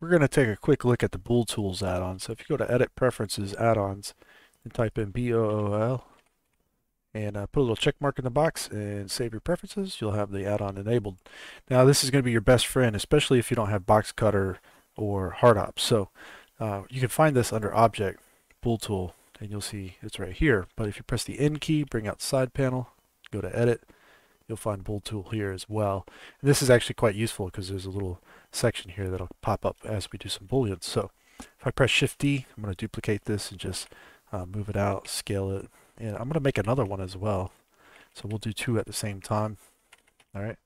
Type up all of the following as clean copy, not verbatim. We're going to take a quick look at the Bool Tools add-on. So if you go to Edit, Preferences, Add-ons, and type in BOOL, and put a little check mark in the box and save your preferences, you'll have the add-on enabled. Now this is going to be your best friend, especially if you don't have Box Cutter or Hard Ops. So you can find this under Object, Bool Tool, and you'll see it's right here. But if you press the N key, bring out side panel, go to Edit, you'll find Bool Tool here as well. And this is actually quite useful because there's a little section here that'll pop up as we do some booleans. So if I press Shift D, I'm going to duplicate this and just move it out, scale it. And I'm going to make another one as well. So we'll do two at the same time. All right.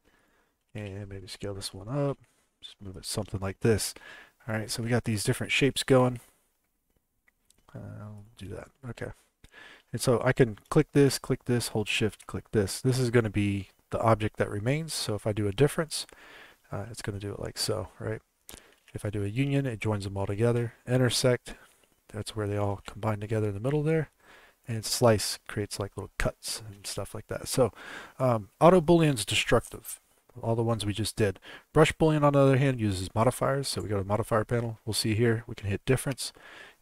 And maybe scale this one up. Just move it something like this. All right. So we got these different shapes going. I'll do that. Okay. And so I can click this, hold Shift, click this. This is going to be the object that remains. So if I do a difference, it's going to do it like so, right? If I do a union, it joins them all together. Intersect, that's where they all combine together in the middle there. And slice creates like little cuts and stuff like that. So auto boolean's destructive, all the ones we just did. Brush boolean on the other hand uses modifiers. So we go to modifier panel, we'll see here we can hit difference.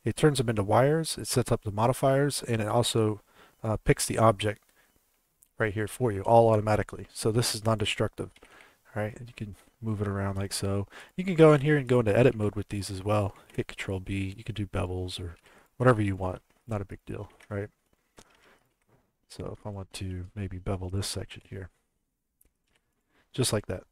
It turns them into wires, it sets up the modifiers, and it also picks the object right here for you all automatically. So this is non-destructive. All right, and you can move it around like so. You can go in here and go into edit mode with these as well. Hit Control B, you can do bevels or whatever you want. Not a big deal, right? So if I want to maybe bevel this section here, just like that.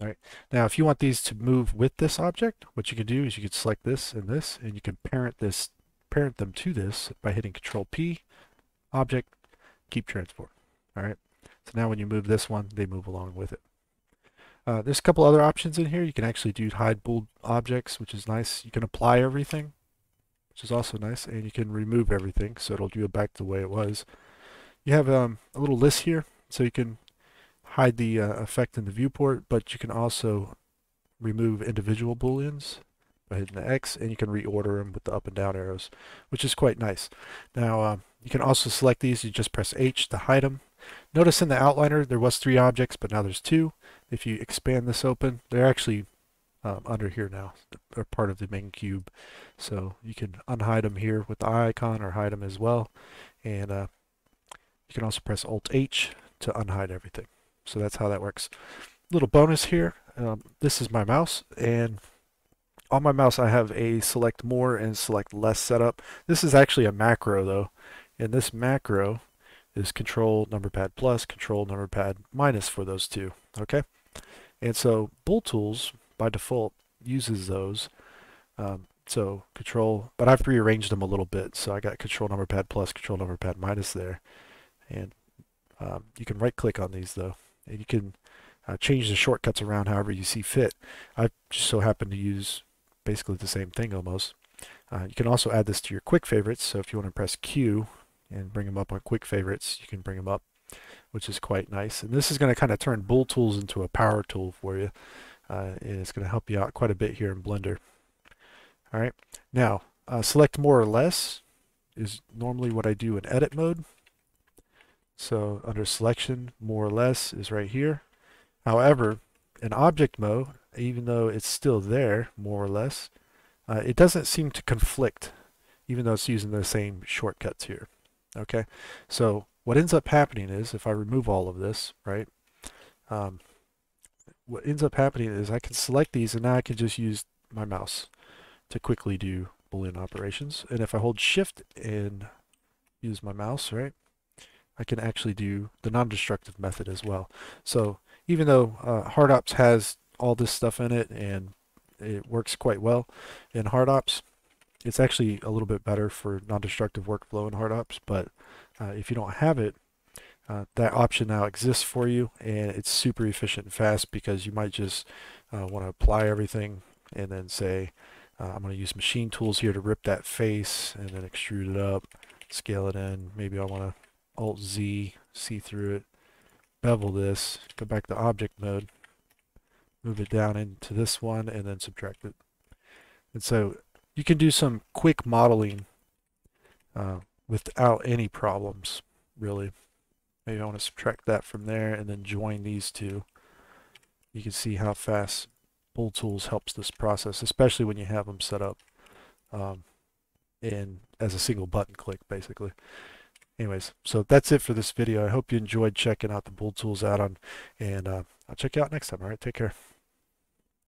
All right. Now, if you want these to move with this object, what you can do is you can select this, and you can parent them to this by hitting Control P, object, keep transform. All right. So now when you move this one, they move along with it. There's a couple other options in here. You can actually do hide bool objects, which is nice. You can apply everything, which is also nice, and you can remove everything, so it'll do it back the way it was. You have a little list here, so you can hide the effect in the viewport, but you can also remove individual booleans by hitting the X, and you can reorder them with the up and down arrows, which is quite nice. Now, you can also select these. You just press H to hide them. Notice in the outliner, there was 3 objects, but now there's 2. If you expand this open, they're actually under here now, are part of the main cube, so you can unhide them here with the eye icon or hide them as well, and you can also press Alt H to unhide everything. So that's how that works. Little bonus here, this is my mouse, and on my mouse I have a select more and select less setup. This is actually a macro though, and this macro is Control Numberpad plus, Control Numberpad minus for those two. Okay, and so Bool Tools by default uses those, so Control, but I've rearranged them a little bit, so I got Control Numberpad plus, Control Numberpad minus there, and you can right click on these though, and you can change the shortcuts around however you see fit. I just so happen to use basically the same thing almost. You can also add this to your quick favorites, so if you want to press Q and bring them up on quick favorites, you can bring them up, which is quite nice. And this is going to kind of turn Bool Tools into a power tool for you. And it's going to help you out quite a bit here in Blender. All right, now select more or less is normally what I do in edit mode. So under selection, more or less is right here. However, in object mode, even though it's still there, more or less, it doesn't seem to conflict, even though it's using the same shortcuts here. Okay, so what ends up happening is if I remove all of this, right? What ends up happening is I can select these, and now I can just use my mouse to quickly do Boolean operations. And if I hold Shift and use my mouse, right, I can actually do the non-destructive method as well. So even though Hard Ops has all this stuff in it and it works quite well in Hard Ops, it's actually a little bit better for non-destructive workflow in Hard Ops, but if you don't have it, that option now exists for you, and it's super efficient and fast because you might just want to apply everything and then say, I'm going to use machine tools here to rip that face and then extrude it up, scale it in. Maybe I want to Alt Z, see through it, bevel this, go back to object mode, move it down into this one, and then subtract it. And so you can do some quick modeling without any problems, really. Maybe I want to subtract that from there and then join these two. You can see how fast Bool Tools helps this process, especially when you have them set up in as a single button click, basically. Anyways, so that's it for this video. I hope you enjoyed checking out the Bool Tools add-on, and I'll check you out next time. All right, take care.